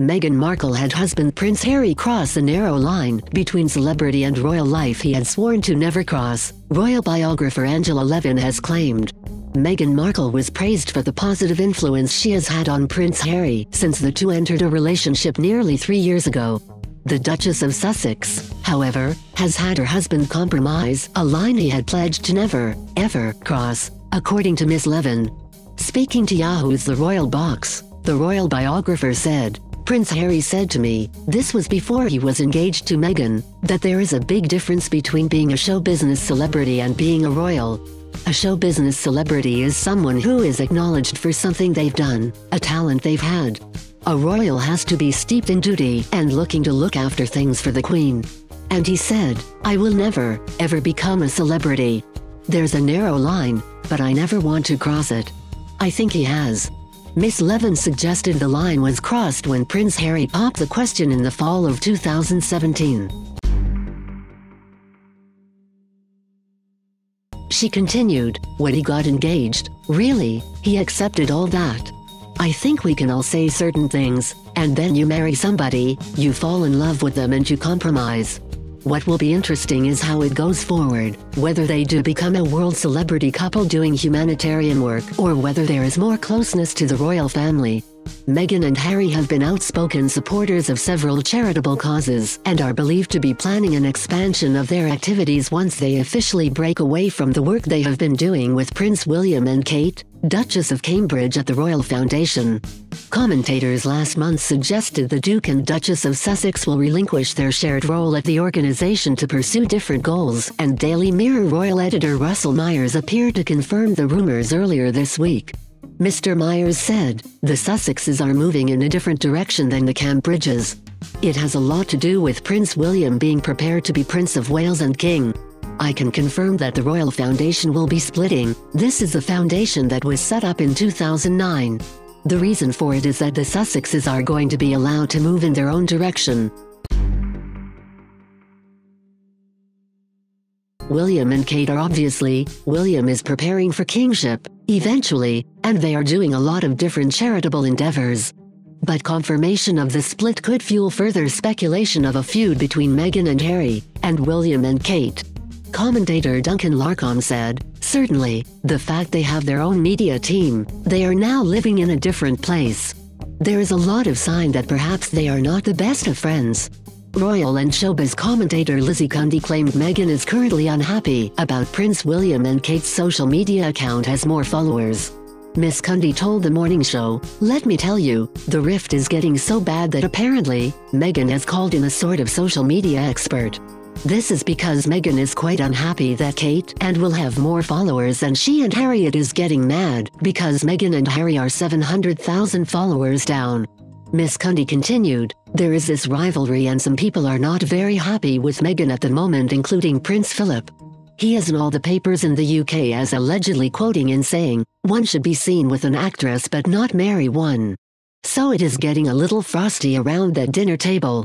Meghan Markle had husband Prince Harry cross a narrow line between celebrity and royal life he had sworn to never cross, royal biographer Angela Levin has claimed. Meghan Markle was praised for the positive influence she has had on Prince Harry since the two entered a relationship nearly 3 years ago. The Duchess of Sussex, however, has had her husband compromise a line he had pledged to never, ever cross, according to Ms. Levin. Speaking to Yahoo's The Royal Box, the royal biographer said, "Prince Harry said to me, this was before he was engaged to Meghan, that there is a big difference between being a show business celebrity and being a royal. A show business celebrity is someone who is acknowledged for something they've done, a talent they've had. A royal has to be steeped in duty and looking to look after things for the Queen. And he said, I will never, ever become a celebrity. There's a narrow line, but I never want to cross it. I think he has." Ms. Levin suggested the line was crossed when Prince Harry popped the question in the fall of 2017. She continued, "When he got engaged, really, he accepted all that. I think we can all say certain things, and then you marry somebody, you fall in love with them and you compromise. What will be interesting is how it goes forward, whether they do become a world celebrity couple doing humanitarian work or whether there is more closeness to the royal family." Meghan and Harry have been outspoken supporters of several charitable causes and are believed to be planning an expansion of their activities once they officially break away from the work they have been doing with Prince William and Kate, Duchess of Cambridge, at the Royal Foundation. Commentators last month suggested the Duke and Duchess of Sussex will relinquish their shared role at the organization to pursue different goals, and Daily Mirror royal editor Russell Myers appeared to confirm the rumors earlier this week. Mr. Myers said, "The Sussexes are moving in a different direction than the Cambridges. It has a lot to do with Prince William being prepared to be Prince of Wales and King. I can confirm that the Royal Foundation will be splitting. This is the foundation that was set up in 2009. The reason for it is that the Sussexes are going to be allowed to move in their own direction." William and Kate are obviously, William is preparing for kingship, eventually, and they are doing a lot of different charitable endeavors. But confirmation of the split could fuel further speculation of a feud between Meghan and Harry, and William and Kate. Commentator Duncan Larkin said, "Certainly, the fact they have their own media team, they are now living in a different place. There is a lot of sign that perhaps they are not the best of friends." Royal and showbiz commentator Lizzie Cundy claimed Meghan is currently unhappy about Prince William and Kate's social media account has more followers. Miss Cundy told The Morning Show, "Let me tell you, the rift is getting so bad that apparently, Meghan has called in a sort of social media expert. This is because Meghan is quite unhappy that Kate and Will have more followers than she and Harry. It is getting mad, because Meghan and Harry are 700,000 followers down." Miss Cundy continued, "There is this rivalry and some people are not very happy with Meghan at the moment, including Prince Philip. He is in all the papers in the UK as allegedly quoting and saying, 'One should be seen with an actress but not marry one.' So it is getting a little frosty around that dinner table."